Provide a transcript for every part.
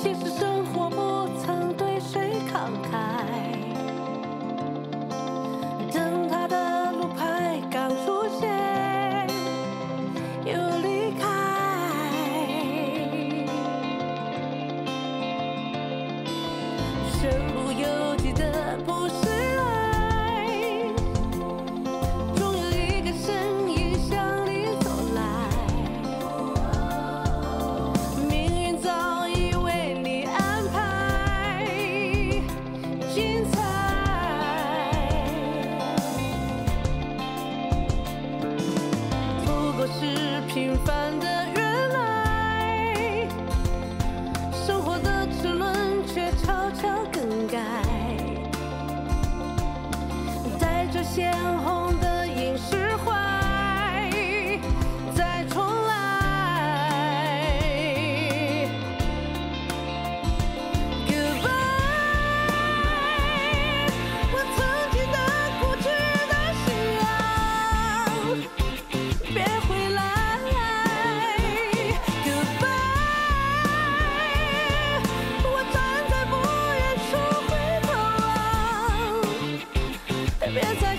其实生活不曾对谁慷慨，等他的路牌刚出现又离开。身不由己的不是爱，总有一个声音向你走来，命运早已为你安排精彩。不过是平凡的。 鲜红的饮食怀，再重来。Goodbye， 我曾经的固执的信仰，别回来。Goodbye， 我站在不远处回头望，别再。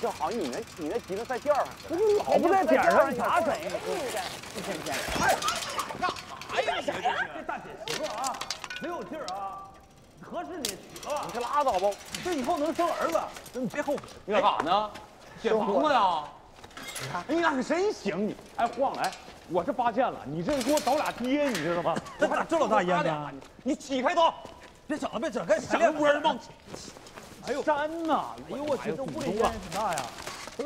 就好像你那吉他在调上，不是老不在点上，打谁？一天天，哎，干啥呀？这这大姐媳妇啊，没有劲儿啊，合适你娶了，你可拉倒吧，这以后能生儿子，你别后悔。你干啥呢？选房子呀？你看，哎呀，你真行你！哎，晃来，我这发现了，你这给我倒俩爹，你知道吗？我还咋这老大爷呢？你起开刀，别整了，别整，该想个窝吗？ 哎呦，山呐！哎呦，我去，这屋里烟挺大呀！你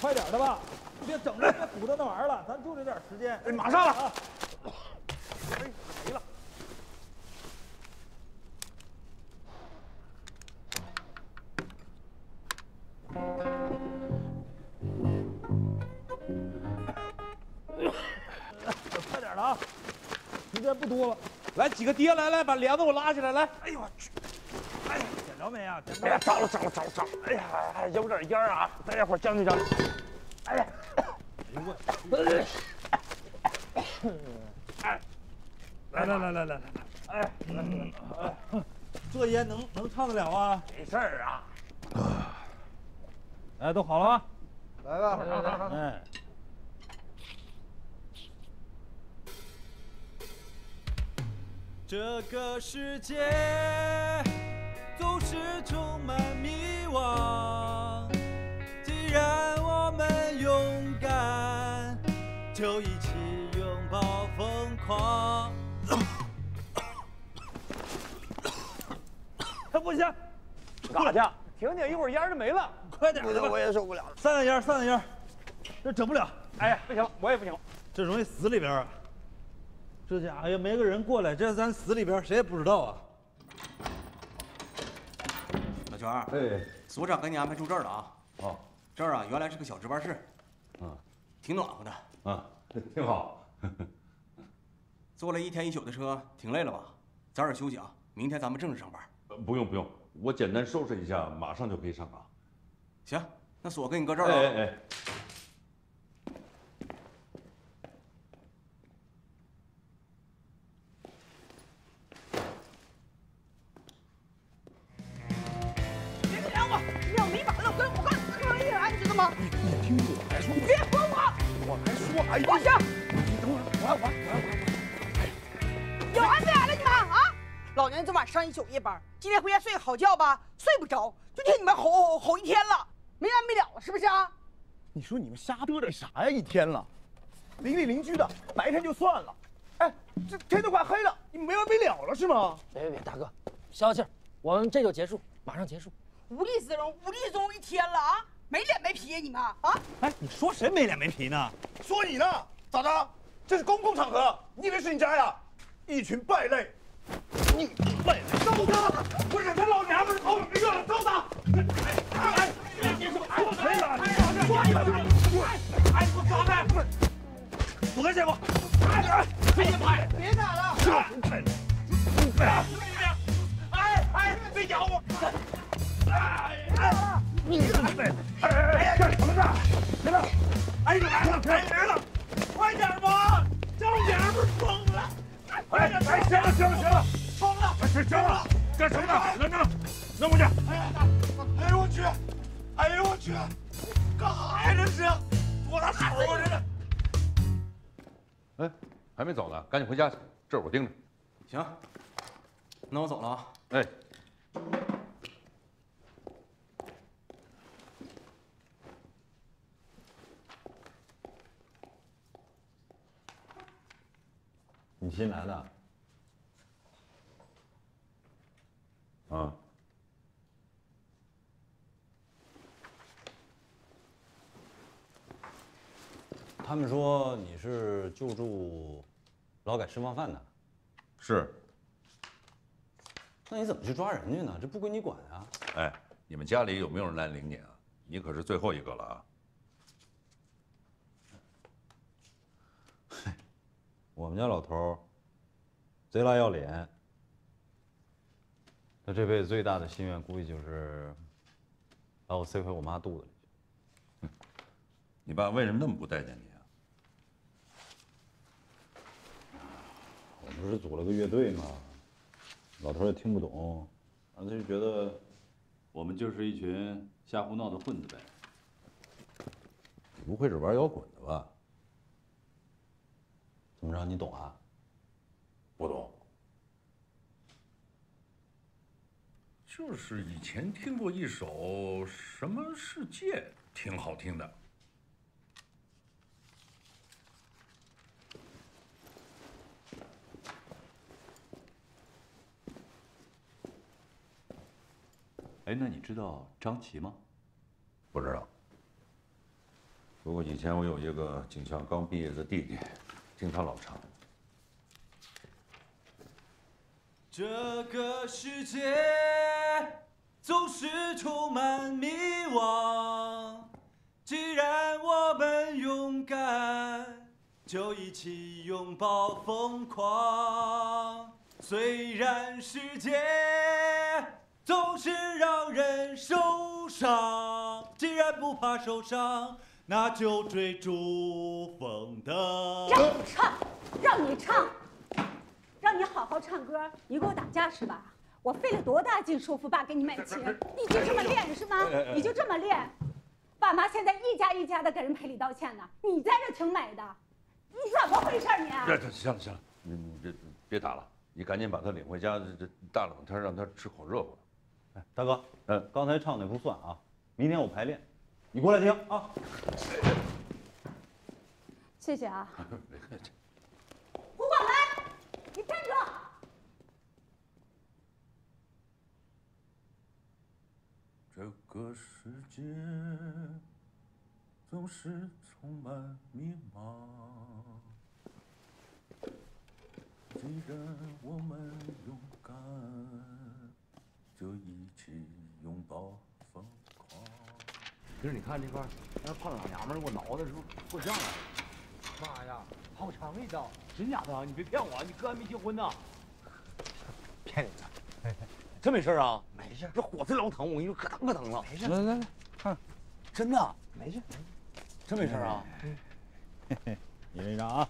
快点的吧，别整这些鼓捣那玩意儿了，咱就这点时间。哎，马上了！哎，没了。快点的啊！时间不多了，来几个爹，来来，把帘子给我拉起来，来！哎呦我去！ 着没啊？哎呀，着了，着了，着了，着了！哎呀，还有点烟啊！待一会儿将就将就。哎呀，哎呦我！哎，来来来来来来，哎，这烟能唱得了啊？没事儿啊。哎，都好了吗？来吧，来来来，哎。 这个世界总是充满迷惘，既然我们勇敢，就一起拥抱疯狂。哎，不行，干啥去？停停，一会儿烟就没了，快点！我也受不了了，散散烟，散散烟，这整不了。哎呀，不行了，我也不行了，这容易死里边啊。 这家伙也没个人过来，这咱死里边谁也不知道啊。老全，哎，所长给你安排住这儿了啊。哦，这儿啊原来是个小值班室，啊，挺暖和的，啊，挺好。坐了一天一宿的车，挺累了吧？早点休息啊，明天咱们正式上班。不用不用，我简单收拾一下，马上就可以上岗。行，那锁给你搁这儿了。哎哎。 哎，不行！你等会儿，我来，我来，我来，我来。有完没完了你们啊！老娘呢，这晚上一宿夜班，今天回家睡个好觉吧，睡不着，就听你们吼一天了，没完没了了，是不是啊？你说你们瞎嘚嘚啥呀？一天了，邻居的，白天就算了，哎，这天都快黑了，你没完没了了是吗？别，大哥，消消气儿，我们这就结束，马上结束。无地自容，无地自容一天了啊，没脸没皮呀你们啊！哎，你说谁没脸没皮呢？说你呢？咋的？这是公共场合，你以为是你家呀？一群败类！你败类！揍他！不是他老娘们头没热了，揍他！哎，你说挨我腿了？抓你！哎，我抓他！不客气不？哎，别打了！哎，别咬我！哎，你哎呀，干什么呢？来了！哎，来了！快点吧，这老娘们疯了！哎，行了，疯了！行了，干什么呢？扔过去！哎呦我去！哎呦我去！干啥呀这是？我拿手啊这是！哎，还没走呢，赶紧回家去，这我盯着。行，那我走了啊。哎。 你新来的？啊！他们说你是救助劳改释放犯的。是。那你怎么去抓人去呢？这不归你管啊！哎，你们家里有没有人来领你啊？你可是最后一个了啊！ 我们家老头贼拉要脸，他这辈子最大的心愿估计就是把我塞回我妈肚子里去。你爸为什么那么不待见你啊？我不是组了个乐队吗？老头也听不懂，然后他就觉得我们就是一群瞎胡闹的混子呗。你不会是玩摇滚的吧？ 怎么着？你懂啊？不懂，就是以前听过一首《什么世界》，挺好听的。哎，那你知道张琪吗？不知道。不过以前我有一个警校刚毕业的弟弟。 听他老唱。这个世界总是充满迷惘，既然我们勇敢，就一起拥抱疯狂。虽然世界总是让人受伤，既然不怕受伤。 那就追逐风的。让你唱，让你好好唱歌。你跟我打架是吧？我费了多大劲说服爸给你买琴，你就这么练是吗？你就这么练，爸妈现在一家一家的给人赔礼道歉呢，你在这挺美的，你怎么回事你？行了，你别打了，你赶紧把他领回家，这大冷天让他吃口热乎。哎，大哥，刚才唱的不算啊，明天我排练。 你过来听啊！谢谢啊！胡广来，你站住！这个世界总是充满迷茫，既然我们勇敢，就一起拥抱疯狂。 其实你看这块，那胖老娘们给我挠的时候够呛了。妈呀，好长一刀！真假的？你别骗我，你哥还没结婚呢。骗你的，真没事啊？没事，这火这老疼，我跟你说可疼了。没事，来，看，真的没事，真没事啊。嘿嘿，你这张啊，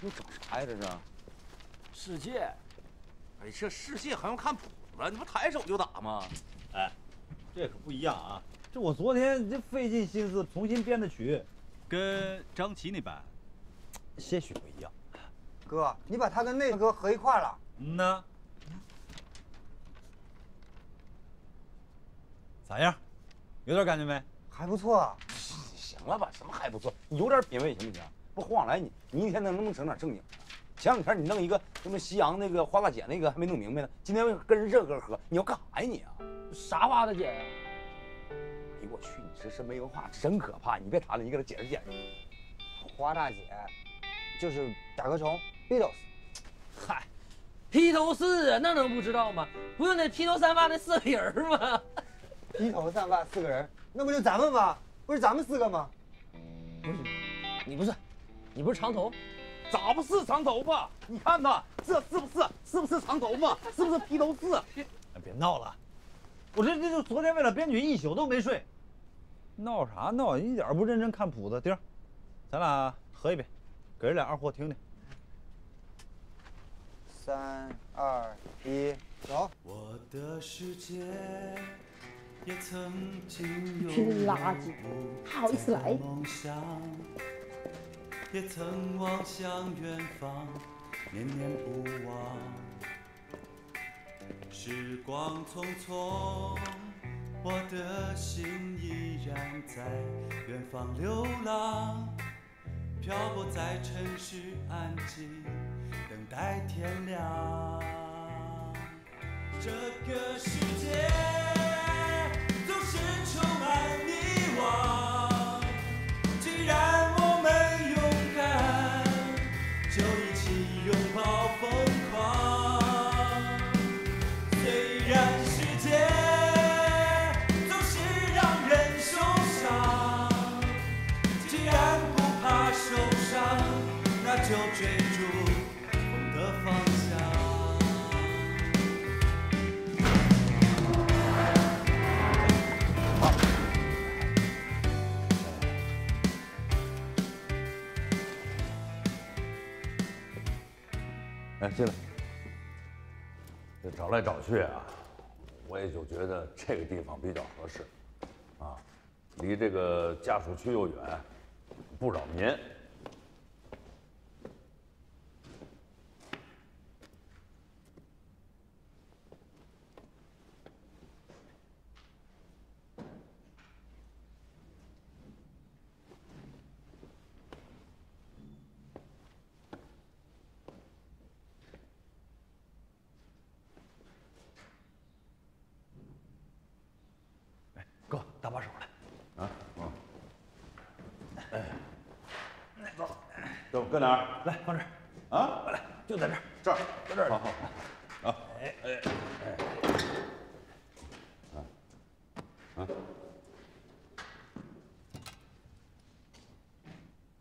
你整啥呀？这是世界？哎，这世界还用看谱子？你不抬手就打吗？哎。 这可不一样啊！这我昨天这费尽心思重新编的曲，跟张琪那版些许不一样。哥，你把他跟那歌合一块了？嗯呢？咋样？有点感觉没？还不错啊。行了吧，什么还不错？你有点品味行不行？不胡往来你，你一天能不能整点正经？ 前两天你弄一个什么西洋那个花大姐那个还没弄明白呢，今天跟人这歌合，你要干啥呀你啊？啥花大姐呀？哎呦我去，你这是没文化，真可怕！你别谈了，你给他解释解释。花大姐就是甲壳虫 ，Beatles。嗨，披头士啊，那能不知道吗？不就那披头散发那四个人吗？披头散发四个人，那不就咱们吗？不是咱们四个吗？不是，你不是长头。 咋不是长头发？你看他这是不是长头发？是不是披头士？别闹了，我这就昨天为了编曲一宿都没睡，闹啥闹？一点不认真看谱子。丁，咱俩合一遍，给人俩二货听听。3、2、1，走。我的世界也曾经有真垃圾，还好意思来？ 也曾望向远方，念念不忘。时光匆匆，我的心依然在远方流浪，漂泊在城市安静，等待天亮。这个世界总是充满迷惘，既然我们。 就追逐风的方向。哎，进来。这找来找去啊，我也就觉得这个地方比较合适，啊，离这个家属区又远，不扰民。 搁哪儿？来，放这儿。啊，来，就在这儿，这儿，搁这儿。好好好。啊，哎哎哎。啊啊。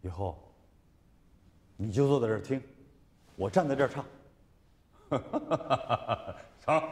以后，你就坐在这儿听，我站在这儿唱。哈哈哈哈哈！唱。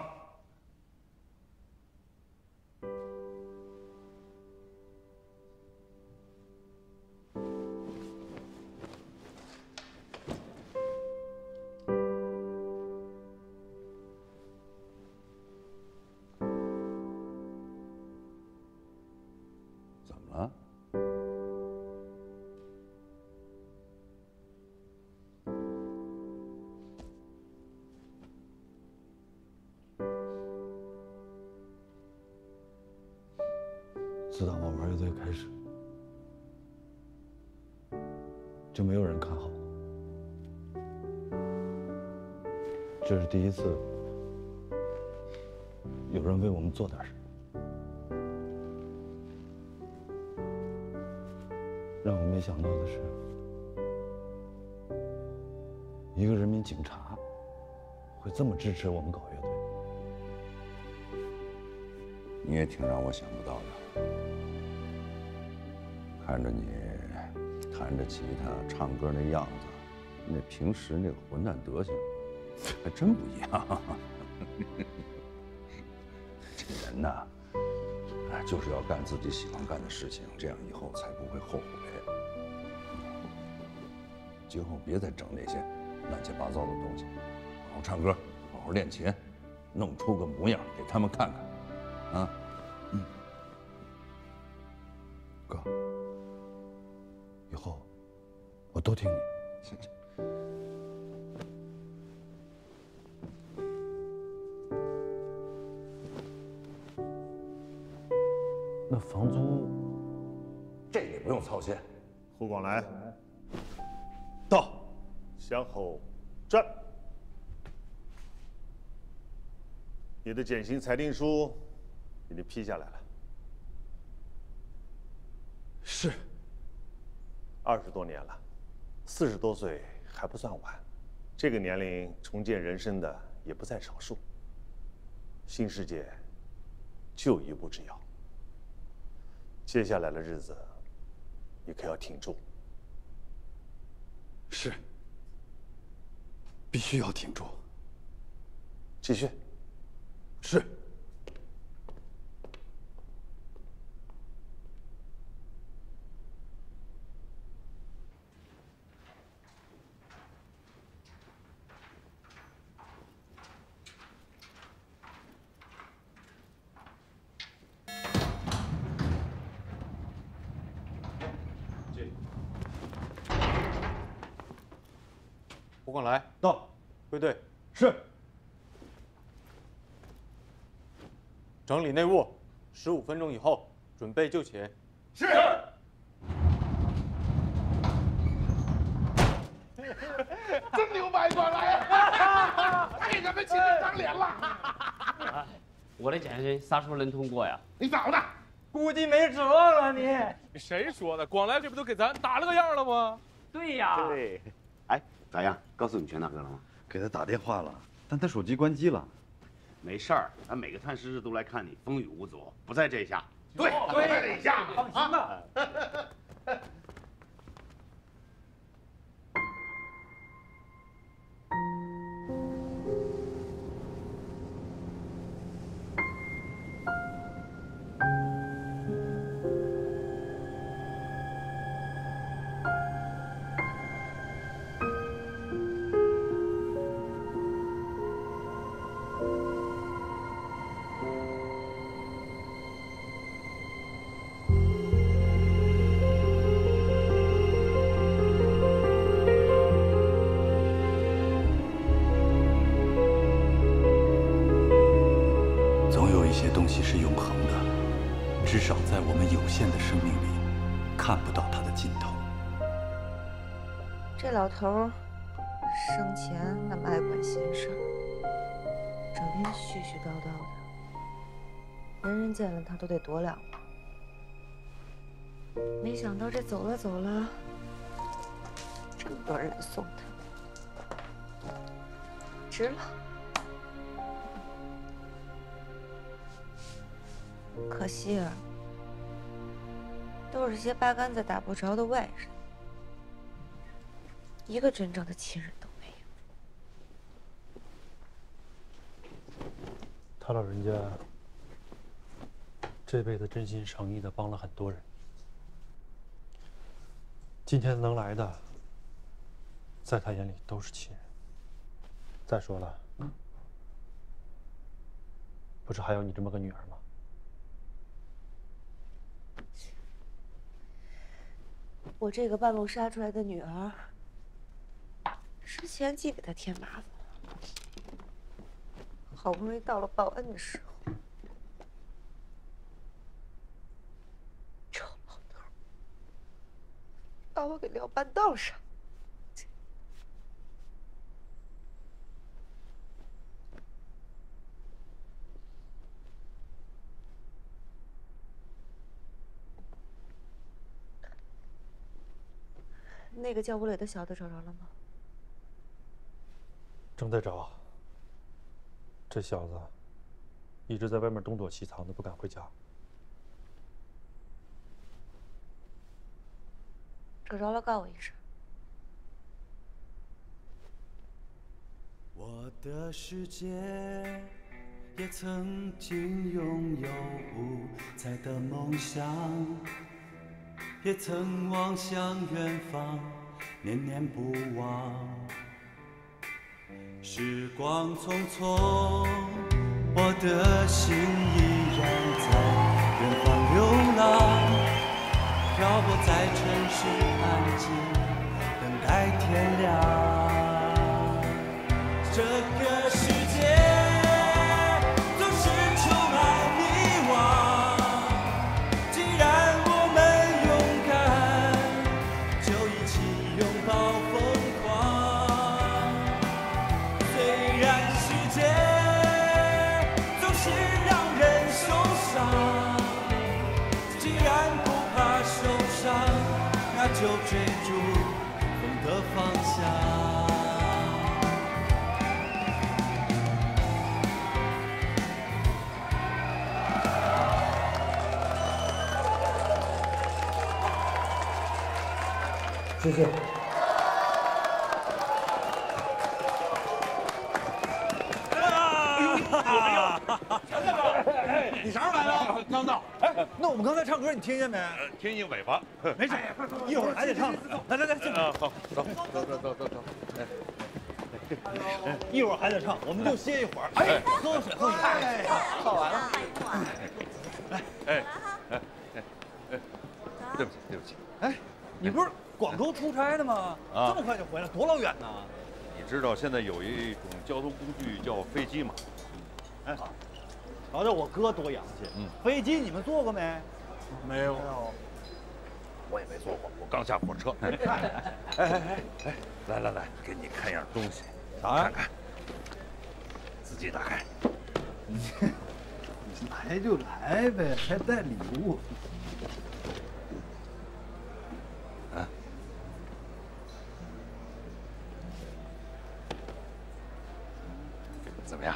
自打我玩乐队开始，就没有人看好我。这是第一次，有人为我们做点什么。让我没想到的是，一个人民警察会这么支持我们搞乐队。你也挺让我想不到的。 看着你弹着吉他、唱歌那样子，那平时那个混蛋德行，还真不一样。这人呐，哎，就是要干自己喜欢干的事情，这样以后才不会后悔。今后别再整那些乱七八糟的东西，好好唱歌，好好练琴，弄出个模样给他们看看，啊。 都听你，了房租，这也不用操心。胡广来，到，向后站。你的减刑裁定书已经批下来了。是。20多年了，40多岁还不算晚，这个年龄重建人生的也不在少数。新世界就一步之遥。 接下来的日子，你可要挺住。是，必须要挺住。继续。是。胡广来到，归队。是。整理内务，15分钟以后准备就寝。是。真牛掰，广来！太给咱们秦队长脸了。我的减刑啥时候能通过呀？你咋的？估计没指望了你。谁说的？广来这不都给咱打了个样了吗？对呀。对。哎。 咋样？告诉你全大哥了吗？给他打电话了，但他手机关机了。没事儿，咱每个探视日都来看你，风雨无阻，不在这一下。对，不在这一下，放心吧。这老头生前那么爱管闲事，整天絮絮叨叨的，人人见了他都得躲两步。没想到这走了走了，这么多人来送他，值了。可惜啊，都是些八竿子打不着的外人。 一个真正的亲人都没有。他老人家这辈子真心诚意的帮了很多人，今天能来的，在他眼里都是亲人。再说了，不是还有你这么个女儿吗？我这个半路杀出来的女儿。 之前既给他添麻烦，好不容易到了报恩的时候，臭老头把我给撂半道上。那个叫吴磊的小子找着了吗？ 正在找，这小子一直在外面东躲西藏的，不敢回家。找着了，告我一声。我的世界也曾经拥有五彩的梦想，也曾望向远方，念念不忘。 时光匆匆，我的心依然在远方流浪，漂泊在城市安静，等待天亮。这个世界总是充满迷惘。有追逐风的方向。 谢谢。哎呦，你啥时候来的？刚到。哎，那我们刚才唱歌你听见没？听见尾巴。没事，一会儿还得唱。来来来，进来。好，走。哎，一会儿还得唱，我们就歇一会儿。哎，喝口水，喝水。哎，唱完了。来，哎，对不起。哎，你不是？ 广州出差的吗？啊，这么快就回来，多老远呢？你知道现在有一种交通工具叫飞机吗？哎，瞧瞧我哥多洋气！嗯，飞机你们坐过没？没有，我也没坐过，我刚下火车。哎，来，给你看样东西，看看，自己打开。你来就来呗，还带礼物。 怎么样，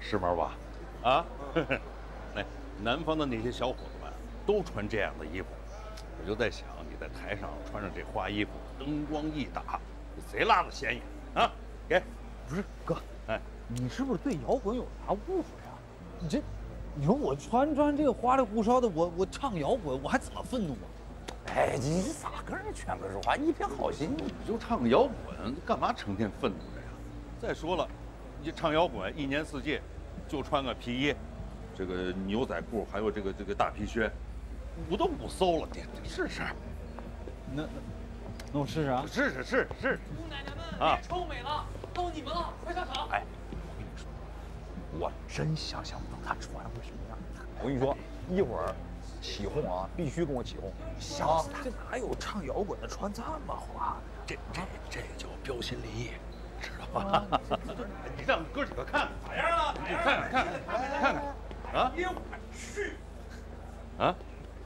时髦吧？啊，那南方的那些小伙子们都穿这样的衣服，我就在想，你在台上穿上这花衣服，灯光一打，贼拉的显眼啊！给，不是哥，哎，你是不是对摇滚有啥误会啊？你说我穿这个花里胡哨的，我唱摇滚，我还怎么愤怒啊？ 哎，你咋跟人劝个说话？一片好心，你就唱摇滚，干嘛成天愤怒着呀？再说了，你唱摇滚一年四季，就穿个皮衣，这个牛仔裤，还有这个大皮靴，我都不搜了，你试试。那我试试啊！试试。姑奶奶们，别臭美了，都你们了，快上场！哎，我跟你说，我真想象不到他穿会什么样。我跟你说，一会儿。 起哄啊！必须跟我起哄！吓死他！这哪有唱摇滚的穿这么花的？这叫标新立异，知道吧？你让哥几个看看咋样了？你看看啊！哎呦我去！啊！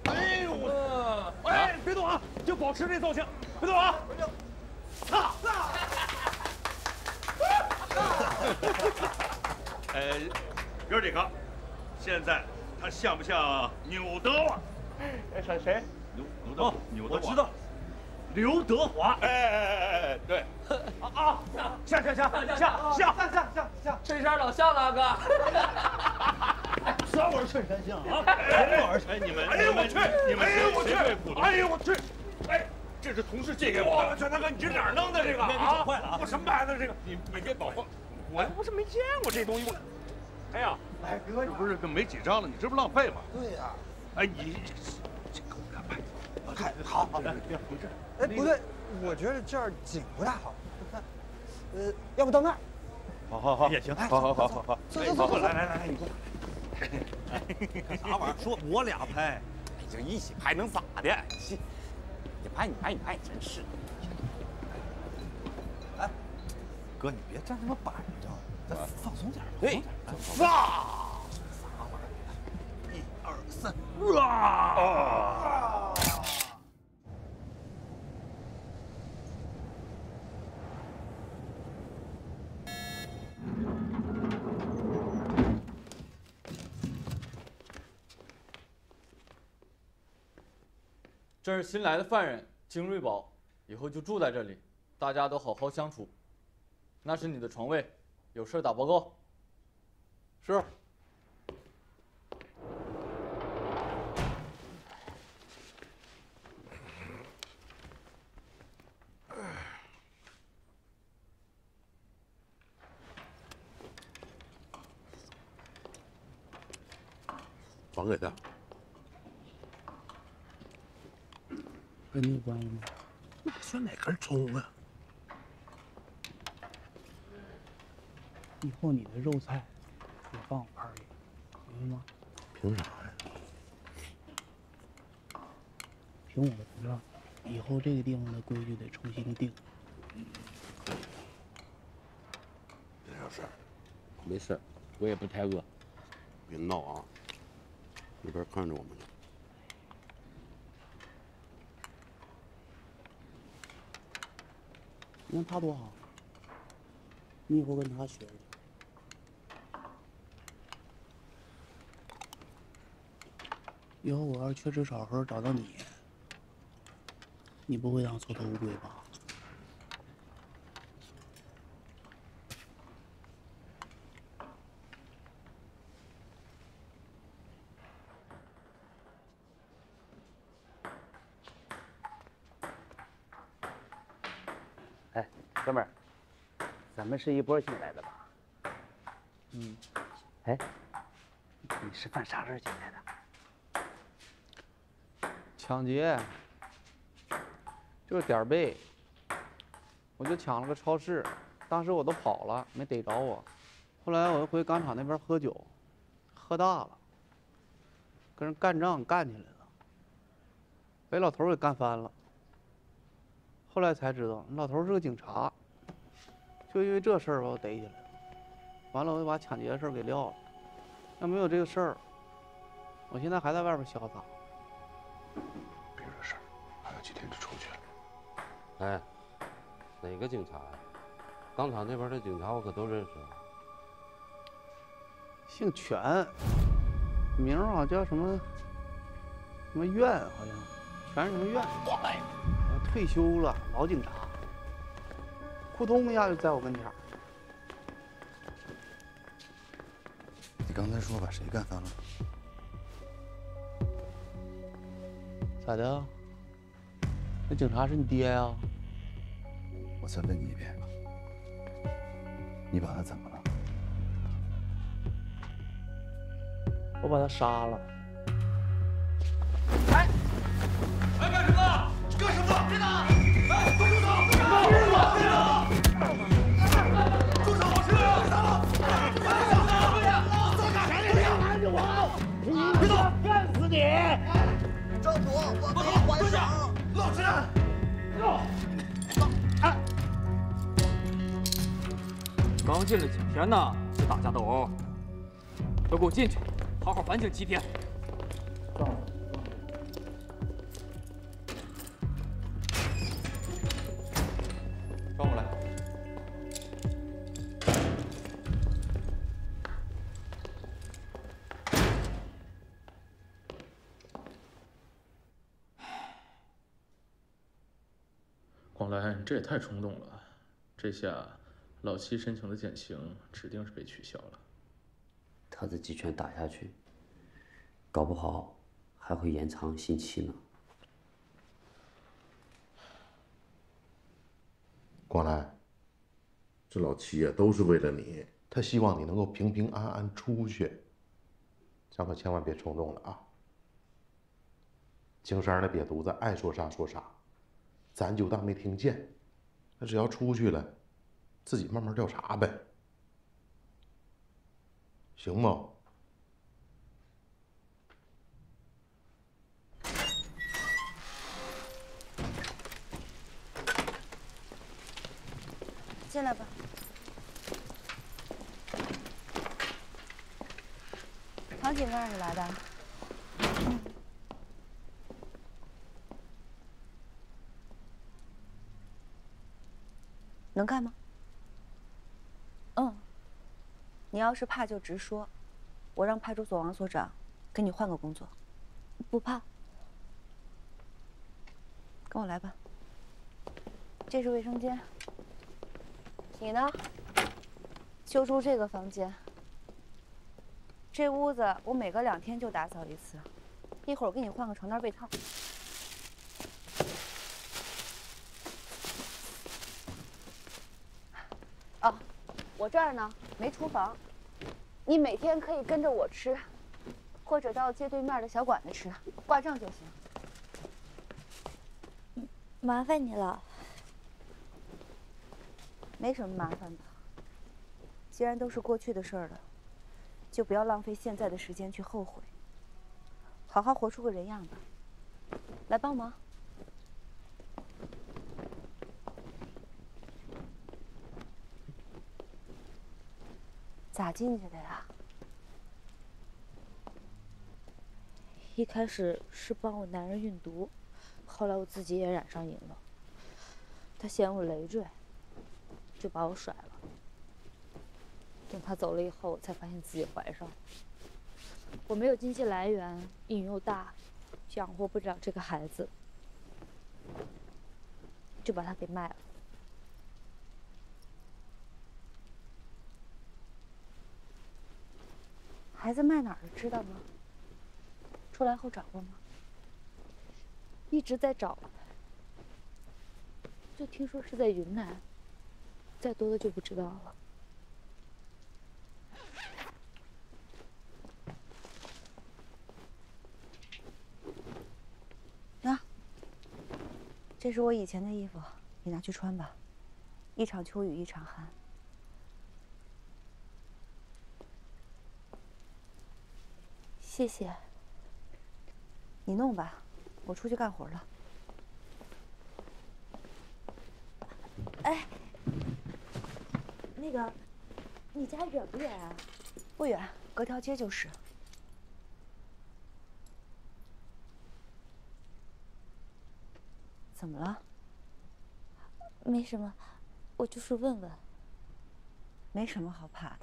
哎呦我！哎，别动啊！就保持这造型，别动啊！操！哥几个，现在。 他像不像纽德华？哎，谁？纽德华，我知道，刘德华。哎，对。啊！下！衬衫老夏了，哥。啥玩意儿衬衫像啊？什么玩意儿？你们，你们，哎呦我去！哎，这是同事借给我的。全大哥，你这哪儿弄的这个啊？坏了啊！我什么牌子这个？你别保护。我不是没见过这东西吗？ 哎呀，哎哥，这不是没几张了，你这不浪费吗？对呀，哎你这给我看拍，好，哎不对，我觉得这儿景不太好，要不到那儿，好也行，好，走，来，你过来，啥玩意儿？说我俩拍，你就一起拍能咋的？你拍，真是，哎，哥你别站这么板着。 放松点，对，放，1、2、3，哇！这是新来的犯人金瑞宝，以后就住在这里，大家都好好相处。那是你的床位。 有事打报告。是。还给他。跟你关系吗？那算哪根葱啊？ 以后你的肉菜也放我盘里，明白吗？凭啥呀？凭我的不让，以后这个地方的规矩得重新定。别惹事儿。没事，我也不太饿。别闹啊！那边看着我们呢。你看他多好，你以后跟他学去。 以后我要是缺只小猴找到你，你不会让我缩头乌龟吧？哎，哥们儿，咱们是一波进来的吧？嗯。哎，你是办啥事进来的？ 抢劫，就是点儿背，我就抢了个超市，当时我都跑了，没逮着我。后来我又回钢厂那边喝酒，喝大了，跟人干仗干起来了，被老头给干翻了。后来才知道，老头是个警察，就因为这事儿把我逮起来了。完了，我就把抢劫的事儿给撂了。要没有这个事儿，我现在还在外边潇洒。 几天就出去了。哎，哪个警察呀？钢厂那边的警察我可都认识。姓全，名好像叫什么什么院，好像全是什么院。哎，退休了，老警察。扑通一下就在我跟前。你刚才说把谁干翻了？咋的？ 那警察是你爹呀！我再问你一遍，你把他怎么了？我把他杀了。哎！哎，干什么？干什么？别打！哎，快住手！别打！别打！住手！谁让你打了？别打！再打谁？别打！别打！别打！干死你！赵普，我没还手。 老实人，哎，刚进来几天呢，就打架斗殴，都给我进去，好好反省几天。赵，抓过来。这也太冲动了，这下老七申请的减刑指定是被取消了。他的几拳打下去，搞不好还会延长刑期呢。广来，这老七呀，都是为了你，他希望你能够平平安安出去。咱可千万别冲动了啊！青山那瘪犊子爱说啥说啥。 咱就当没听见，那只要出去了，自己慢慢调查呗，行吗？进来吧。唐警官是来的。嗯 能干吗？嗯，你要是怕就直说，我让派出所王所长给你换个工作。不怕，跟我来吧。这是卫生间，你呢？就住这个房间。这屋子我每隔2天就打扫一次，一会儿我给你换个床单被套。 哦，我这儿呢没厨房，你每天可以跟着我吃，或者到街对面的小馆子吃，挂账就行。麻烦你了。没什么麻烦吧？既然都是过去的事儿了，就不要浪费现在的时间去后悔，好好活出个人样吧。来帮忙。 咋进去的呀？一开始是帮我男人运毒，后来我自己也染上瘾了。他嫌我累赘，就把我甩了。等他走了以后，我才发现自己怀上了。我没有经济来源，孕又大，养活不了这个孩子，就把他给卖了。 孩子卖哪儿了，知道吗？出来后找过吗？一直在找，就听说是在云南，再多的就不知道了。那、啊，这是我以前的衣服，你拿去穿吧。一场秋雨一场寒。 谢谢，你弄吧，我出去干活了。哎，那个，你家远不远啊？不远，隔条街就是。怎么了？没什么，我就是问问。没什么好怕的。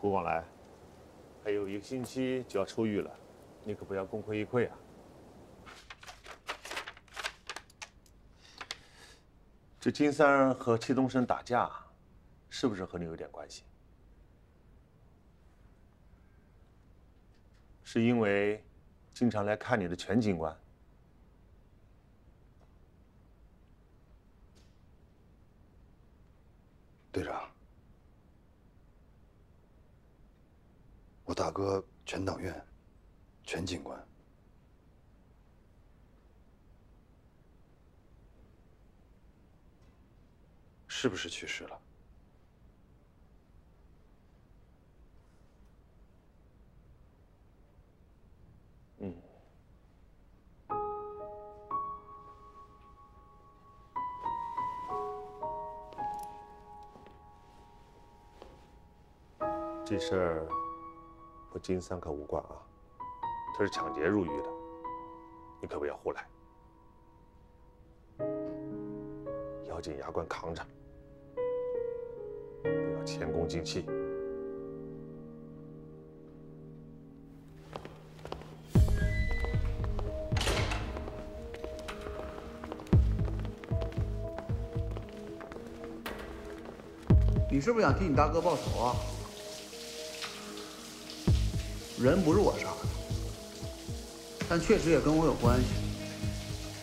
胡广来，还有一个星期就要出狱了，你可不要功亏一篑啊！这金三儿和戚东升打架，是不是和你有点关系？是因为经常来看你的全警官？队长。 我大哥全党院，全警官，是不是去世了？嗯。这事儿。 和金三可无关啊，他是抢劫入狱的，你可不要胡来，咬紧牙关扛着，不要前功尽弃。 你是不是想替你大哥报仇啊？ 人不是我杀的，但确实也跟我有关系，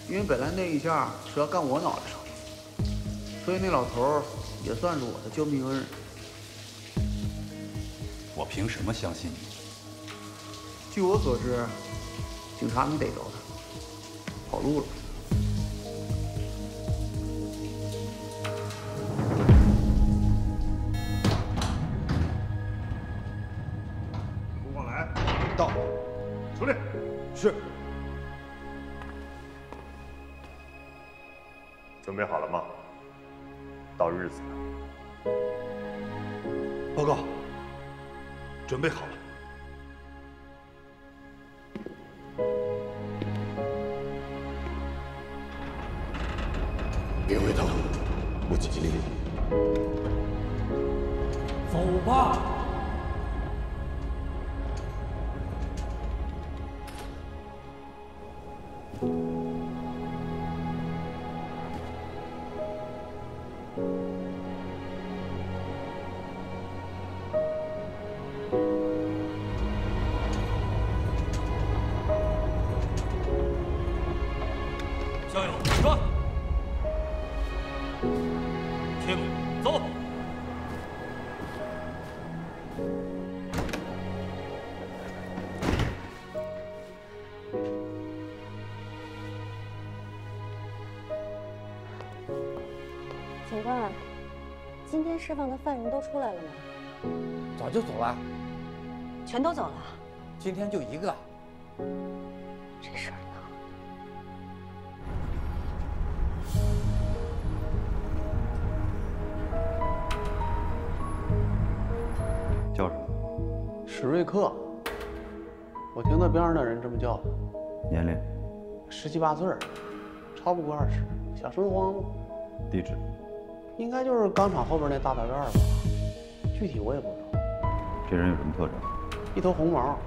因为本来那一下是要干我脑袋上的，所以那老头也算是我的救命恩人。我凭什么相信你？据我所知，警察没逮着他，跑路了。 是，准备好了吗？到日子了。报告，准备好了。 警官，今天释放的犯人都出来了吗？早就走了，全都走了。今天就一个。史瑞克，我听那边上的人这么叫。年龄？17、18岁，超不过20。想生荒吗？地址？应该就是钢厂后边那大百院吧，具体我也不知道。这人有什么特征？一头红毛，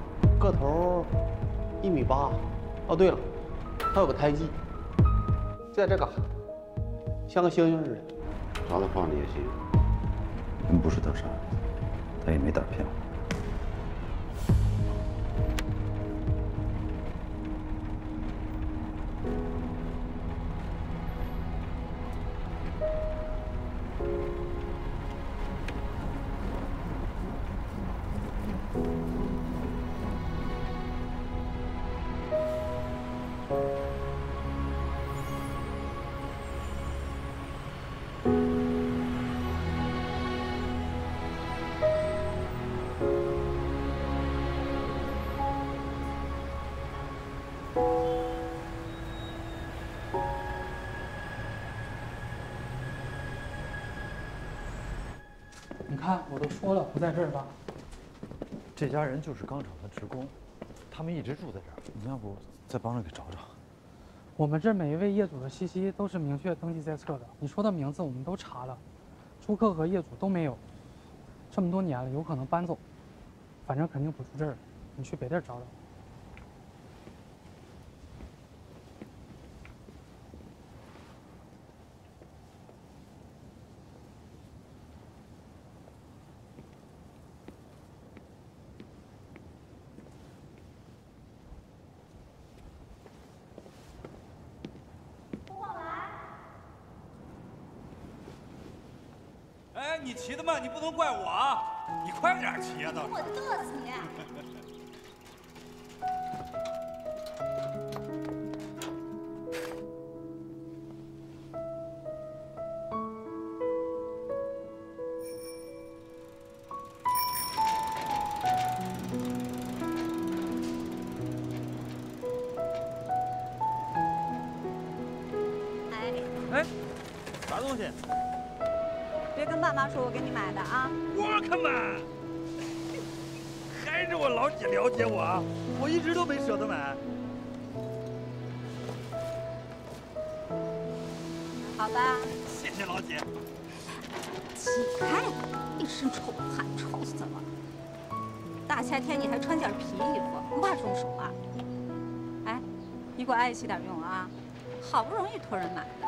个头1.8米。哦，对了，他有个胎记，在这嘎，像个猩猩似的。 查他放的也行，人不是他杀的，他也没打骗我。我都说了不在这儿吧。这家人就是钢厂的职工，他们一直住在这儿。你要不再帮着给找找？我们这每一位业主的信息都是明确登记在册的，你说的名字我们都查了，租客和业主都没有。这么多年了，有可能搬走，反正肯定不住这儿了。你去别地儿找找。你骑得慢，你不能怪我啊！你快点骑啊！我嘚瑟你！哎，啥东西？ 别跟爸妈说我给你买的啊！我可买，还是我老姐了解我啊！我一直都没舍得买。好吧。谢谢老姐。起开，一身臭汗，臭死了！大夏天你还穿件皮衣服，不怕中暑啊？哎，你给我爱惜点用啊！好不容易托人买的，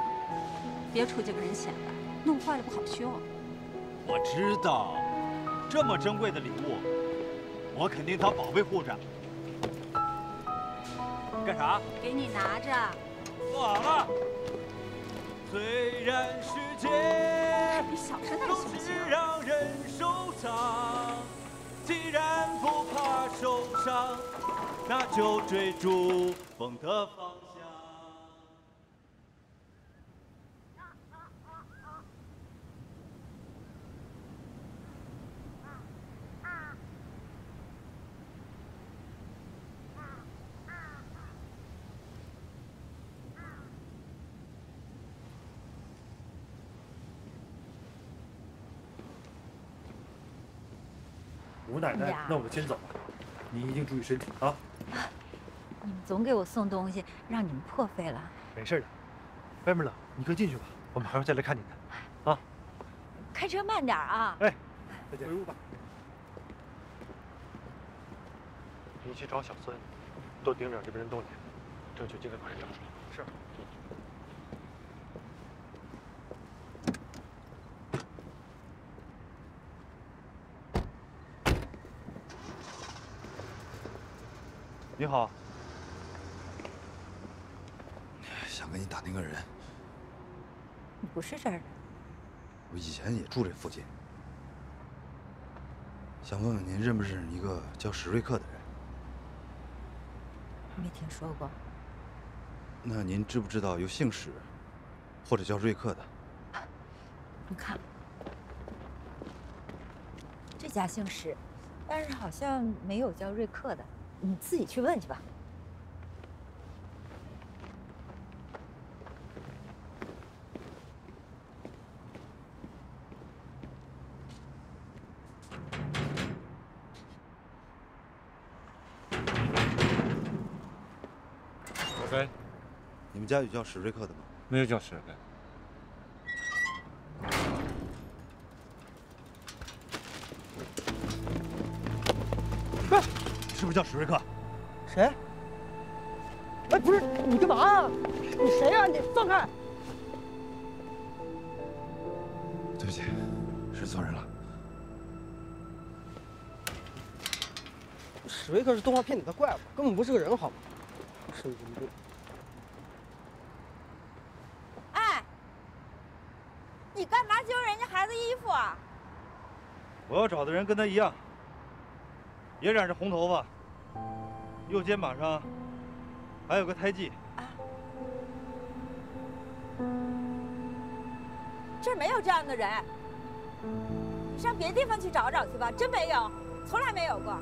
别出去跟人显摆。 弄坏了不好修。我知道，这么珍贵的礼物，我肯定当宝贝护着。干啥？给你拿着。做好了。虽然世界总是让人受伤，既然不怕受伤，那就追逐风的方向。 吴奶奶，那我先走了，你一定注意身体啊！你们总给我送东西，让你们破费了。没事的，外面冷，你快进去吧，我马上再来看你的。啊，开车慢点啊！哎，再见。回屋吧。你去找小孙，多盯着这边人动静，争取尽快把人找出来。是。 你好，想给你打听个人。你不是这儿的。我以前也住这附近，想问问您认不认识一个叫史瑞克的人？没听说过。那您知不知道有姓史或者叫瑞克的？你看，这家姓史，但是好像没有叫瑞克的。 你自己去问去吧。你们家有叫史瑞克的吗？没有叫史瑞克。 是不是叫史瑞克？谁？哎，不是你干嘛啊？你谁呀？你放开！对不起，认错人了。史瑞克是动画片里的怪物，根本不是个人，好吗？神经病！哎，你干嘛揪人家孩子衣服啊？我要找的人跟他一样。 也染着红头发，右肩膀上还有个胎记。啊，这儿没有这样的人，上别地方去找找去吧，真没有，从来没有过。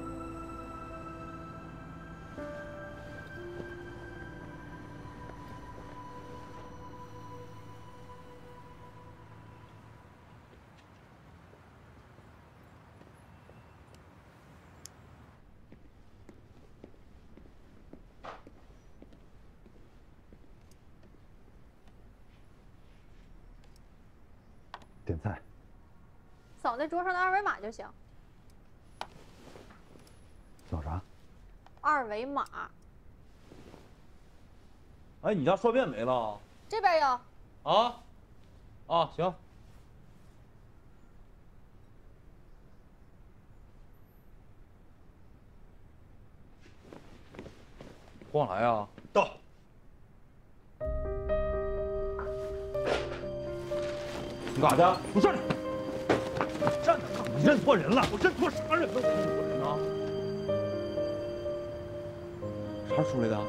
点菜，扫那桌上的二维码就行。扫啥？二维码。哎，你家刷变没了？这边有。啊？啊，行。光来啊，到。 你干啥去？你站着！站着！你认错人了！我认错啥人了？我认错人了！啥时候出来的？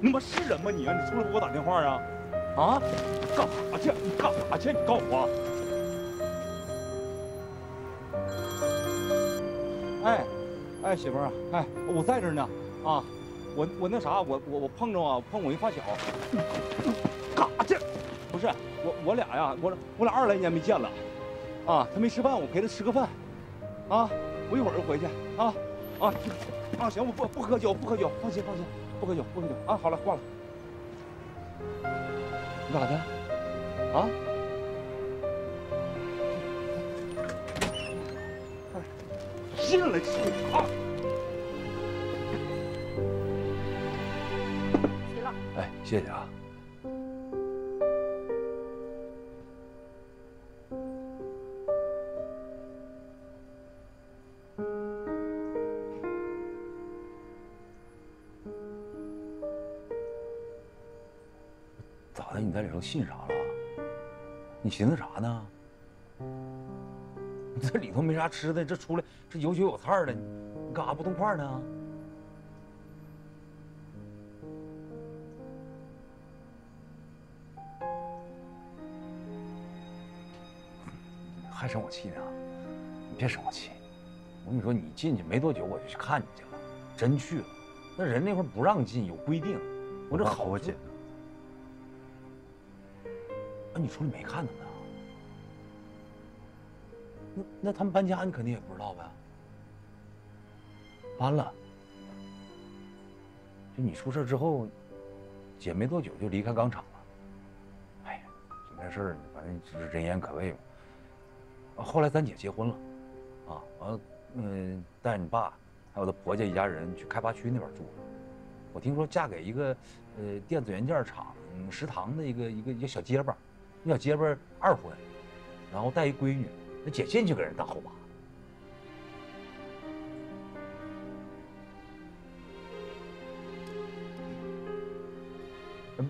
你他妈是人吗你啊？你是不是给我打电话啊？啊？干啥去？你干啥去？你告诉我！哎，哎，媳妇儿啊，哎，我在这儿呢啊！我那啥，我碰着啊，碰我一发小。干啥去？ 不是我俩呀，我俩20来年没见了，啊，他没吃饭，我陪他吃个饭，啊，我一会儿就回去，啊，啊，啊，行，我不喝酒，不喝酒，放心放心，不喝酒不喝酒啊，好了，挂了。你干啥去？啊？进来吃我啊！齐乐，哎，谢谢啊。 你在里头信啥了？你寻思啥呢？你这里头没啥吃的，这出来这有酒有菜的，你干啥不动筷呢？还生我气呢？你别生我气！我跟你说，你进去没多久，我就去看你去了，真去了。那人那块不让进，有规定。我这好紧。 啊，你出来没看他们啊？那他们搬家，你肯定也不知道呗。搬了，就你出事之后，姐没多久就离开钢厂了。哎呀，这事儿反正就是人言可畏嘛。后来咱姐结婚了，啊，完了，带你爸还有他婆家一家人去开发区那边住了。我听说嫁给一个电子元件厂食堂的一个小结巴。 那小结巴二婚，然后带一闺女，那姐进去给人当后妈。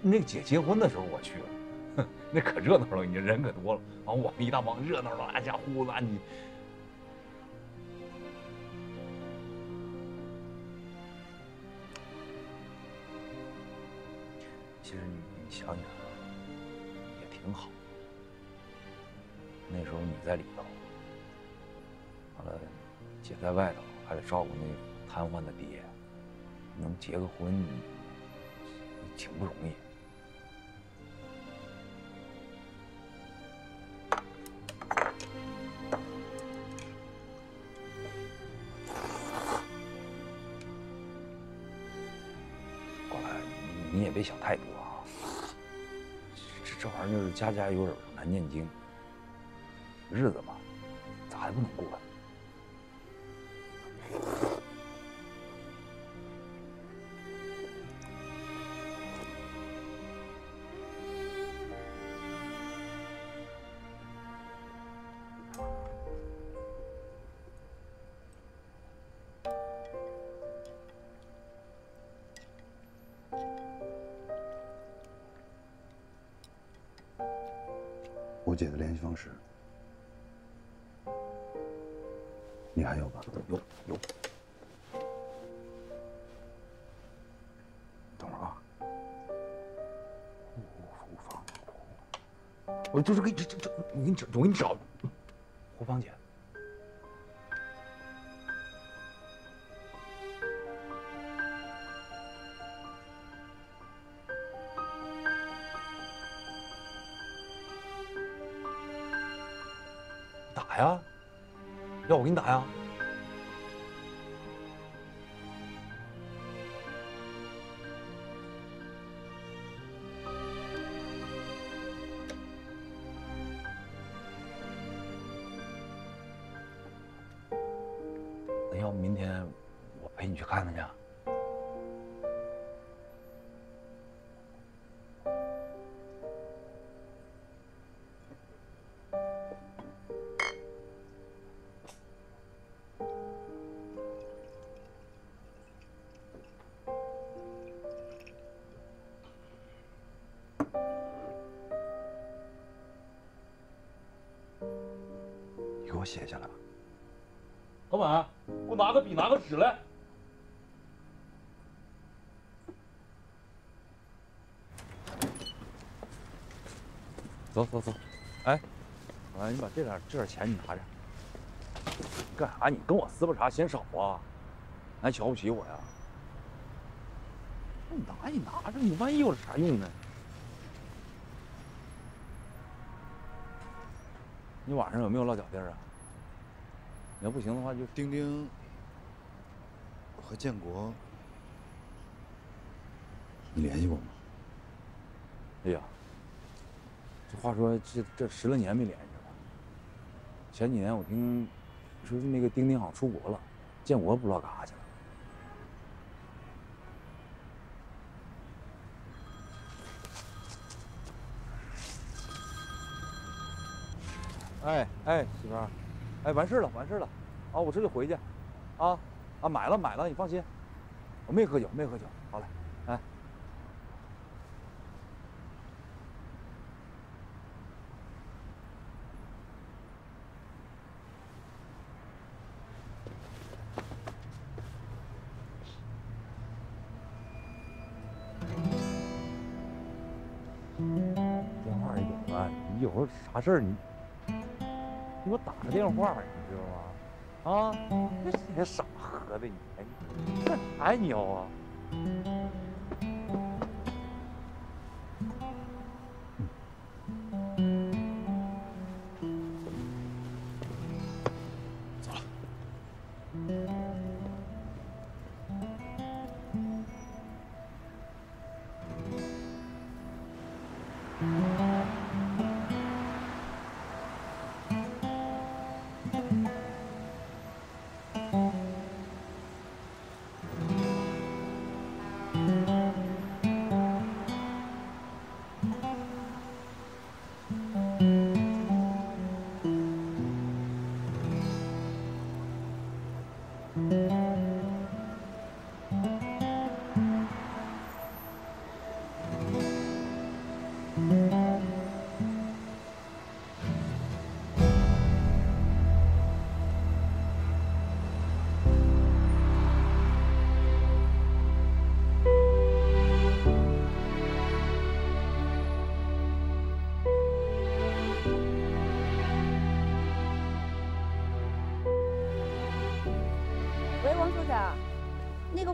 那姐结婚的时候我去了，那可热闹了，你人可多了。完我们一大帮热闹了，大家呼啦你。其实你想想。 挺好。那时候你在里头，完了，姐在外头还得照顾那瘫痪的爹，能结个婚，挺不容易。过来，别想太多啊！这玩意儿就是家家有本难念经，日子嘛，咋还不能过呀？ 我姐的联系方式，你还有吧？有。等会儿啊，胡芳，我就是给这，我给你找胡芳姐。 打呀！要我给你打呀！那要不明天我陪你去看看去？ 我写下来了。老板，给我拿个笔，拿个纸来。走。哎，老板，你把这点钱你拿着。你干啥？你跟我撕巴啥？嫌少啊？还瞧不起我呀？你拿着，你万一有啥用呢？你晚上有没有落脚地儿啊？ 你要不行的话，就丁丁和建国，你联系过吗？哎呀，这话说这10来年没联系了。前几年我听说那个丁丁好像出国了，建国不知道干啥去了。哎，媳妇儿。 哎，完事了，啊，我这就回去，啊，买了，你放心，我没喝酒，好嘞，哎，电话也有了，你有时候啥事儿你。 你给我打个电话，你知道吗？啊，这些傻呵的，你干啥呀你啊？走了。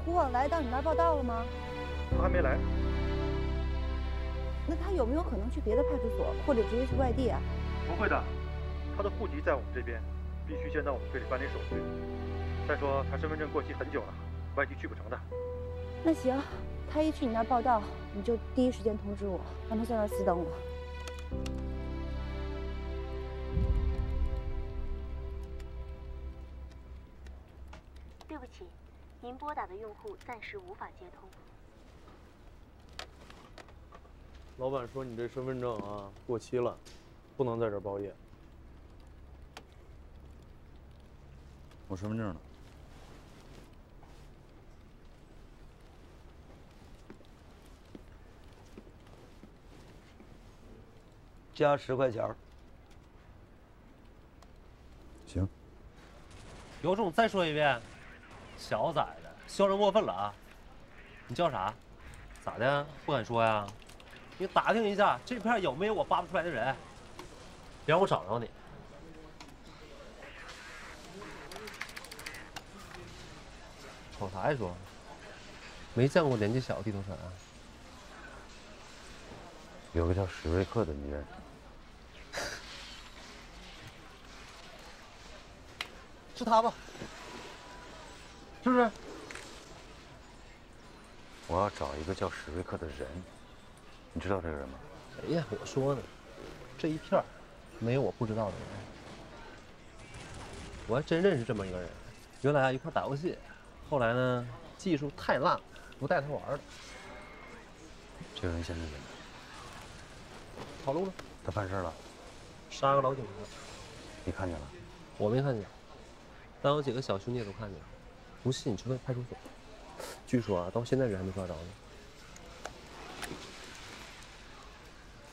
胡广来到你那儿报道了吗？他还没来。那他有没有可能去别的派出所，或者直接去外地啊？不会的，他的户籍在我们这边，必须先到我们这里办理手续。再说他身份证过期很久了，外地去不成的。那行，他一去你那儿报道，你就第一时间通知我，让他在那儿死等我。对不起，您拨打的用户暂时无法接通。老板说你这身份证啊过期了，不能在这儿包夜。我身份证呢？ 加10块钱。行。有种再说一遍，小崽子，嚣张过分了啊！你叫啥？咋的？不敢说呀？你打听一下这片有没有我扒不出来的人，别让我找着你。瞅啥呀说？没见过年纪小的地头蛇啊？有个叫史瑞克的女人。 是他吧？是不是？我要找一个叫史瑞克的人，你知道这个人吗？哎呀，我说呢，这一片儿没有我不知道的人。我还真认识这么一个人，原来啊一块打游戏，后来呢技术太烂了，不带他玩了。这个人现在怎么样？跑路了。他办事了？杀个老警察。你看见了？我没看见。 但我几个小兄弟都看见了，不信你去问派出所。据说啊，到现在人还没抓着呢。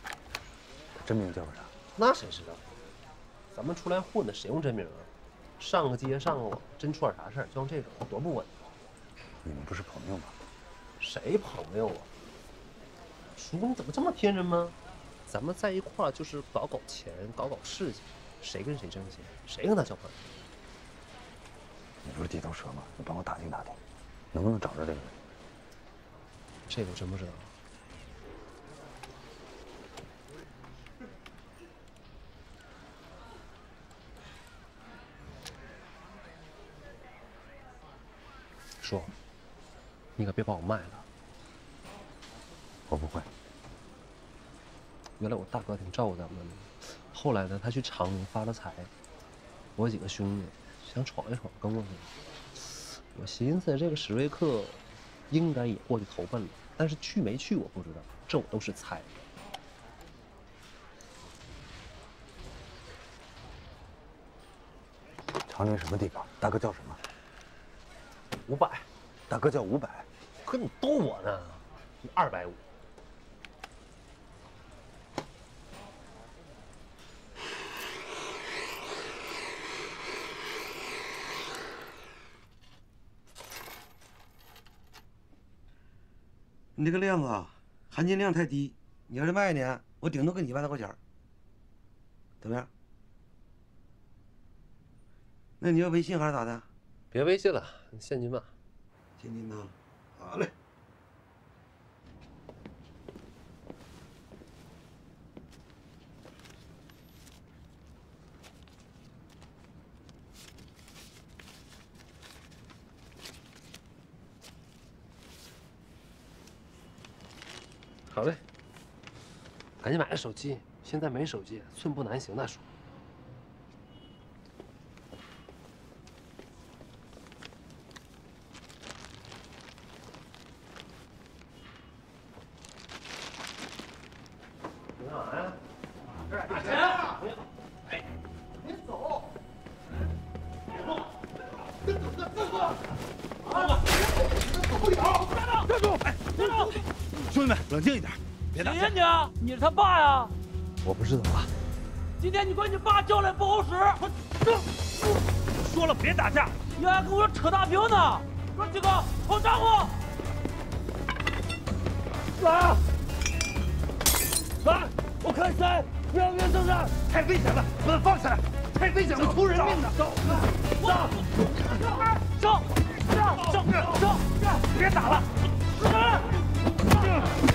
他真名叫啥？那谁知道？咱们出来混的，谁用真名啊？上个街上个网，真出点啥事儿，就像这种，多不稳。你们不是朋友吗？谁朋友啊？叔，你怎么这么天真吗？咱们在一块儿就是搞搞钱，搞搞事情，谁跟谁挣钱，谁跟他交朋友。 你不是地头蛇吗？你帮我打听打听，能不能找着这个人？这个我真不知道。叔，你可别把我卖了。我不会。原来我大哥挺照顾咱们的，后来呢，他去长宁发了财，我几个兄弟。 想闯一闯，跟过去。我寻思这个史瑞克应该也过去投奔了，但是去没去我不知道，这我都是猜。长宁什么地方？大哥叫什么？500。大哥叫500。可你逗我呢？你250。你这个量啊，含金量太低。你要是卖呢，我顶多给你1万多块钱，怎么样？那你要微信还是咋的？别微信了，现金吧。现金呐，好嘞。好嘞，赶紧买个手机。现在没手机，寸步难行。那叔，你干嘛呀？这儿打钱！哎，别走！别动！别走！别走！啊！走不了！别动！哎，别动！ 兄弟们，冷静一点，别打架。谁呀你？你是他爸呀？我不是他爸。今天你管你爸叫来不好使。我说了别打架。你还跟我扯大屏呢？说几个好家伙！来，来，我看谁不要命挣扎，太危险了，把他放下来，太危险了，出人命的。走，走，走，走，走，别打了。 Come on.